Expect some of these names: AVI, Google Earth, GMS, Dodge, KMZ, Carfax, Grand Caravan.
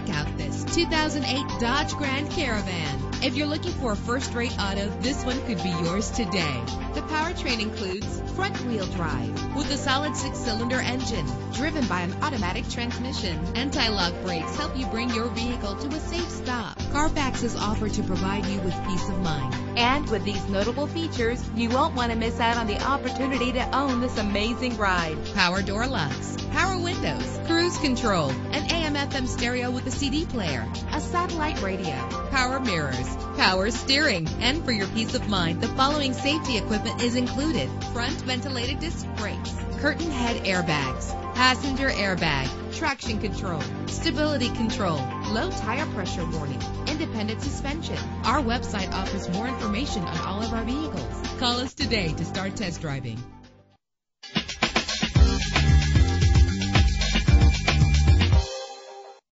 check out this 2008 Dodge Grand Caravan. If you're looking for a first-rate auto, this one could be yours today. The powertrain includes front-wheel drive with a solid 6-cylinder engine driven by an automatic transmission. Anti-lock brakes help you bring your vehicle to a safe stop. Carfax is offered to provide you with peace of mind. And with these notable features, you won't want to miss out on the opportunity to own this amazing ride. Power door locks, power windows, cruise control, an AM/FM stereo with a CD player, a satellite radio, power mirrors, power steering. And for your peace of mind, the following safety equipment is included: front ventilated disc brakes, curtain head airbags, passenger airbag, traction control, stability control, low tire pressure warning, independent suspension. Our website offers more information on all of our vehicles. Call us today to start test driving.